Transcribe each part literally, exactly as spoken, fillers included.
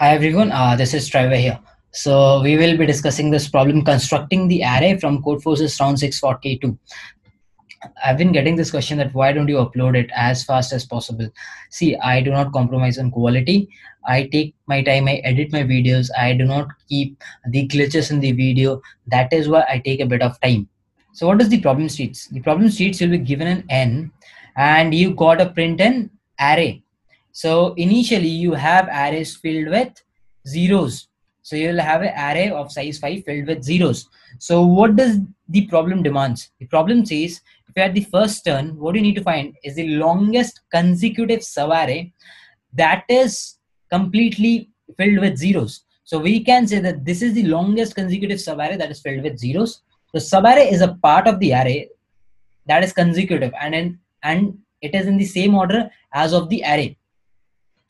Hi everyone, uh, this is Trevor here. So we will be discussing this problem, constructing the array from Codeforces round six forty-two. I've been getting this question that why don't you upload it as fast as possible? See, I do not compromise on quality. I take my time, I edit my videos. I do not keep the glitches in the video. That is why I take a bit of time. So what is the problem sheets? The problem sheets will be given an N and you got to print an array. So initially you have arrays filled with zeros. So you will have an array of size five filled with zeros. So what does the problem demands? The problem says if you are at the first turn, what you need to find is the longest consecutive subarray that is completely filled with zeros. So we can say that this is the longest consecutive subarray that is filled with zeros. So subarray is a part of the array that is consecutive and in, and it is in the same order as of the array.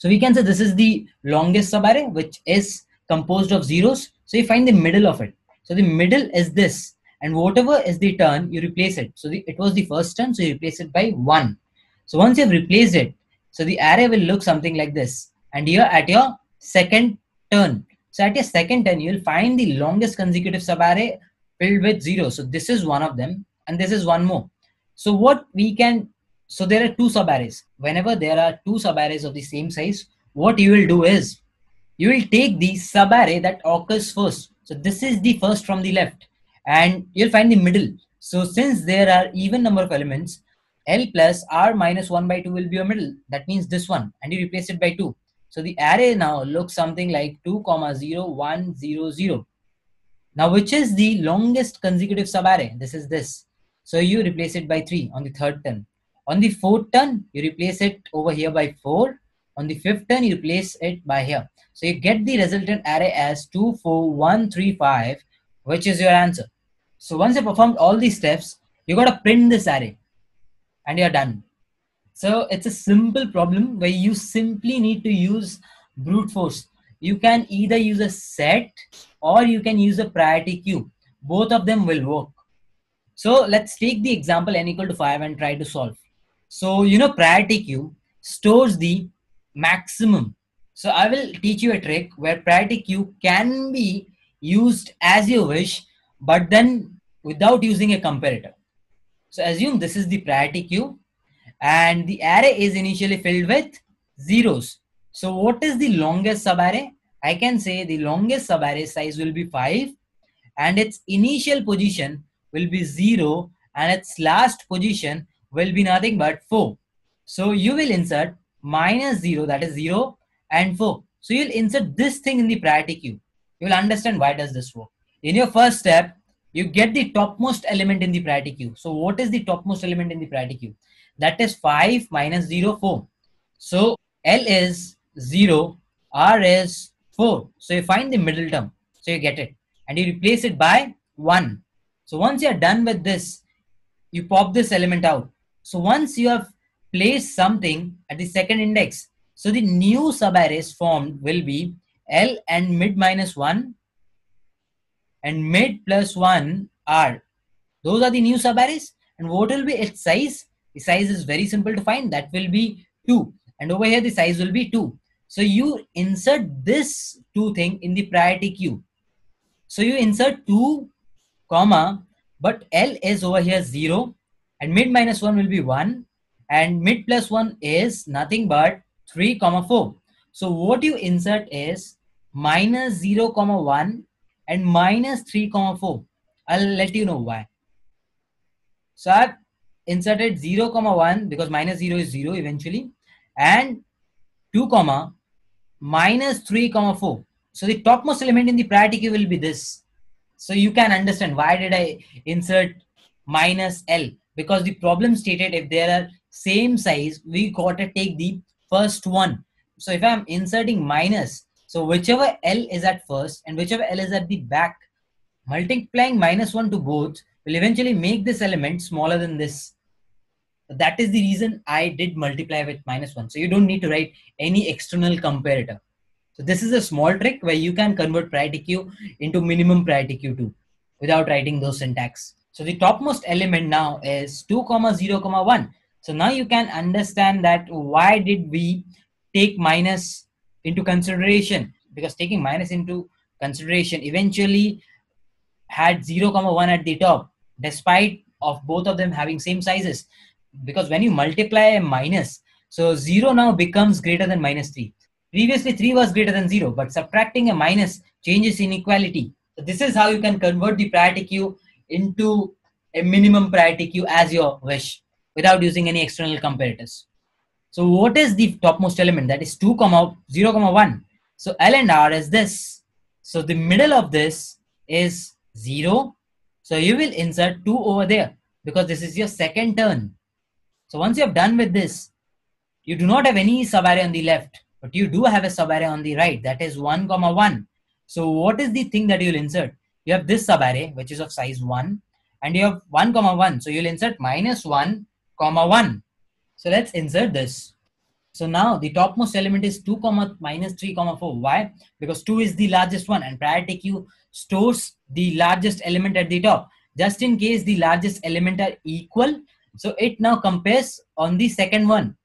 So we can say this is the longest subarray, which is composed of zeros. So you find the middle of it. So the middle is this, and whatever is the turn, you replace it. So the, it was the first turn, so you replace it by one. So once you've replaced it, so the array will look something like this. And here at your second turn, so at your second turn, you'll find the longest consecutive subarray filled with zeros. So this is one of them, and this is one more. So what we can So there are two subarrays. Whenever there are two subarrays of the same size, what you will do is you will take the subarray that occurs first. So this is the first from the left and you'll find the middle. So since there are even number of elements, L plus R minus one by two will be your middle. That means this one, and you replace it by two. So the array now looks something like two comma zero one zero zero. Now, which is the longest consecutive subarray? This is this. So you replace it by three on the third turn. On the fourth turn, you replace it over here by four. On the fifth turn, you replace it by here. So you get the resultant array as two four one three five, which is your answer. So once you performed all these steps, you got to print this array and you're done. So it's a simple problem where you simply need to use brute force. You can either use a set or you can use a priority queue. Both of them will work. So let's take the example n equal to five and try to solve. So, you know, priority queue stores the maximum. So I will teach you a trick where priority queue can be used as you wish, but then without using a comparator. So assume this is the priority queue and the array is initially filled with zeros. So what is the longest subarray? I can say the longest subarray size will be five and its initial position will be zero and its last position will be nothing but four. So you will insert minus zero, that is zero, and four. So you'll insert this thing in the priority queue. You'll understand why does this work. In your first step, you get the topmost element in the priority queue. So what is the topmost element in the priority queue? That is five minus zero, four. So L is zero, R is four. So you find the middle term. So you get it and you replace it by one. So once you are done with this, you pop this element out. So once you have placed something at the second index, so the new subarrays formed will be L and mid minus one and mid plus one R. Those are the new subarrays, and what will be its size? The size is very simple to find. That will be two, and over here the size will be two. So you insert this two thing in the priority queue. So you insert two comma, but L is over here zero and mid minus one will be one and mid plus one is nothing but three comma four. So what you insert is minus zero comma one and minus three comma four. I'll let you know why. So I've inserted zero comma one because minus zero is zero eventually, and two comma minus three comma four. So the topmost element in the priority queue will be this. So you can understand why did I insert minus L, because the problem stated if there are same size, we gotta take the first one. So if I'm inserting minus, so whichever L is at first and whichever L is at the back, multiplying minus one to both will eventually make this element smaller than this. That is the reason I did multiply with minus one. So you don't need to write any external comparator. So this is a small trick where you can convert priority queue into minimum priority queue too without writing those syntax. So the topmost element now is two comma zero comma one. So now you can understand that why did we take minus into consideration, because taking minus into consideration eventually had zero comma one at the top, despite of both of them having same sizes, because when you multiply a minus, so zero now becomes greater than minus three. Previously three was greater than zero, but subtracting a minus changes inequality. So this is how you can convert the priority queue into a minimum priority queue as your wish without using any external comparators. So what is the topmost element? That is two comma zero comma one. So L and R is this. So the middle of this is zero. So you will insert two over there because this is your second turn. So once you have done with this, you do not have any subarray on the left, but you do have a subarray on the right. That is one comma one. So what is the thing that you'll insert? You have this subarray, which is of size one, and you have one comma one. So you'll insert minus one comma one. So let's insert this. So now the topmost element is two comma minus three comma four. Why? Because two is the largest one, and priority queue stores the largest element at the top, just in case the largest element are equal. So it now compares on the second one.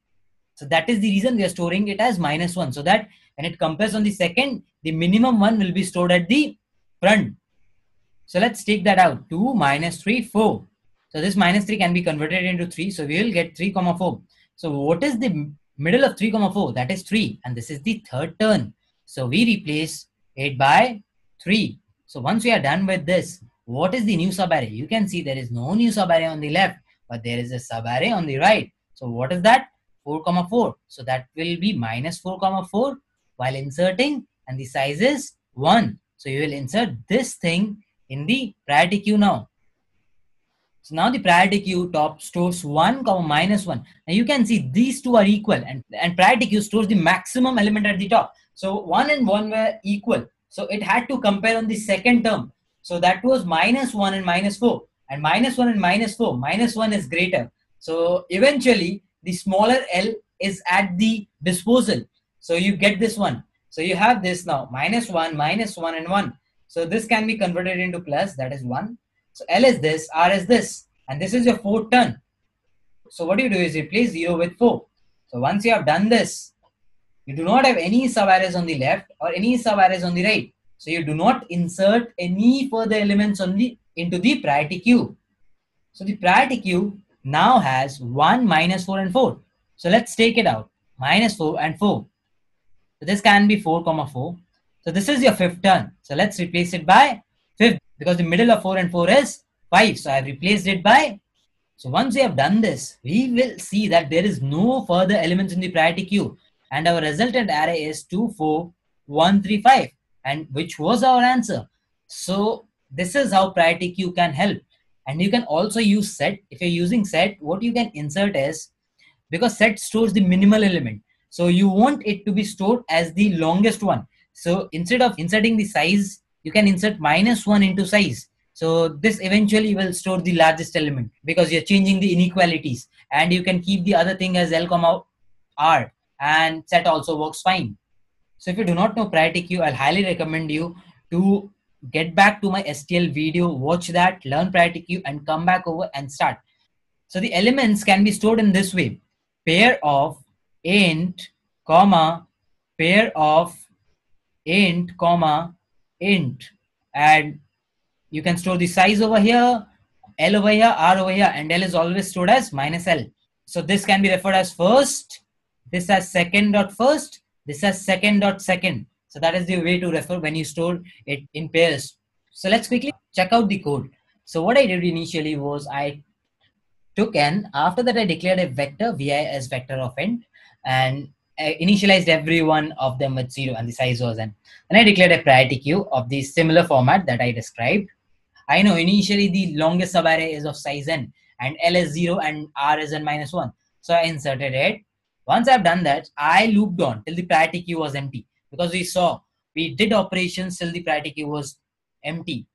So that is the reason we are storing it as minus one, so that when it compares on the second, the minimum one will be stored at the front. So let's take that out. Two minus three four. So this minus three can be converted into three, so we will get three comma four. So what is the middle of three comma four? That is three, and this is the third turn, so we replace it by three. So once we are done with this, what is the new subarray? You can see there is no new subarray on the left, but there is a subarray on the right. So what is that? Four comma four. So that will be minus four comma four while inserting, and the size is one. So you will insert this thing in the priority queue now. So now the priority queue top stores one comma minus one. Now you can see these two are equal, and, and priority queue stores the maximum element at the top. So one and one were equal. So it had to compare on the second term. So that was minus one and minus four, and minus one and minus four. minus one is greater. So eventually the smaller L is at the disposal. So you get this one. So you have this now, minus one, minus one and one. So this can be converted into plus, that is one. So L is this, R is this, and this is your fourth turn. So what you do is replace zero with four. So once you have done this, you do not have any subarrays on the left or any subarrays on the right. So you do not insert any further elements on the, into the priority queue. So the priority queue now has one, minus four and four. So let's take it out, minus four and four. So this can be four comma four. So this is your fifth turn. So let's replace it by fifth, because the middle of four and four is five. So I have replaced it by. So once we have done this, we will see that there is no further elements in the priority queue, and our resultant array is two, four, one, three, five, and which was our answer. So this is how priority queue can help. And you can also use set. If you're using set, what you can insert is, because set stores the minimal element, so you want it to be stored as the longest one. So instead of inserting the size, you can insert minus one into size. So this eventually will store the largest element, because you're changing the inequalities, and you can keep the other thing as L comma R, and set also works fine. So if you do not know priority queue, I'll highly recommend you to get back to my S T L video, watch that, learn priority queue, and come back over and start. So the elements can be stored in this way: pair of int comma pair of int comma int, and you can store the size over here, L over here, R over here, and L is always stored as minus L. So this can be referred as first, this as second dot first, this as second dot second. So that is the way to refer when you store it in pairs. So let's quickly check out the code. So what I did initially was I took n, after that I declared a vector vi as vector of int, and I initialized every one of them with zero, and the size was n. And I declared a priority queue of the similar format that I described. I know initially the longest subarray is of size n, and L is zero and R is n minus one. So I inserted it. Once I've done that, I looped on till the priority queue was empty. Because we saw, we did operations till the priority queue was empty.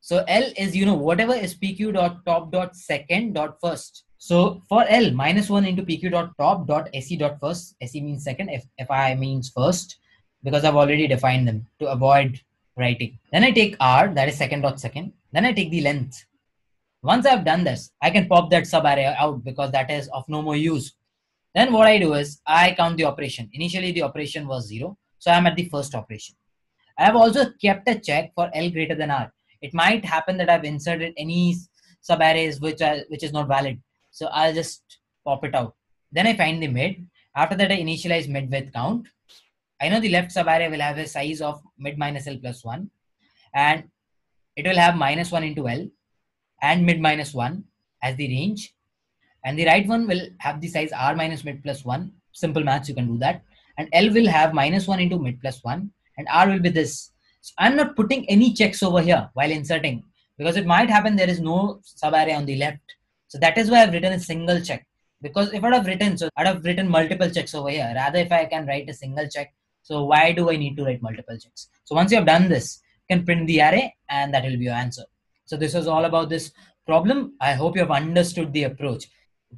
So L is, you know, whatever is pq dot top dot second dot first. So for L, minus one into pq dot top dot se dot first. Se means second, fi means first, because I've already defined them to avoid writing. Then I take R, that is second dot second. Then I take the length. Once I've done this, I can pop that subarray out, because that is of no more use. Then what I do is I count the operation. Initially the operation was zero. So I am at the first operation. I have also kept a check for L greater than R. It might happen that I've inserted any subarrays which are, which is not valid. So I'll just pop it out. Then I find the mid. After that, I initialize mid with count. I know the left subarray will have a size of mid minus L plus one, and it will have minus one into L and mid minus one as the range. And the right one will have the size R minus mid plus one. Simple maths, you can do that. And L will have minus one into mid plus one, and R will be this. So I'm not putting any checks over here while inserting, because it might happen there is no subarray on the left. So that is why I've written a single check. Because if I'd have written, so I'd have written multiple checks over here. Rather, if I can write a single check, so why do I need to write multiple checks? So once you have done this, you can print the array, and that will be your answer. So this was all about this problem. I hope you have understood the approach.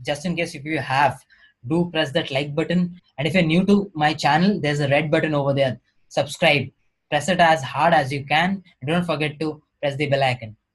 Just in case if you have, do press that like button. And if you're new to my channel, there's a red button over there. Subscribe. Press it as hard as you can. And don't forget to press the bell icon.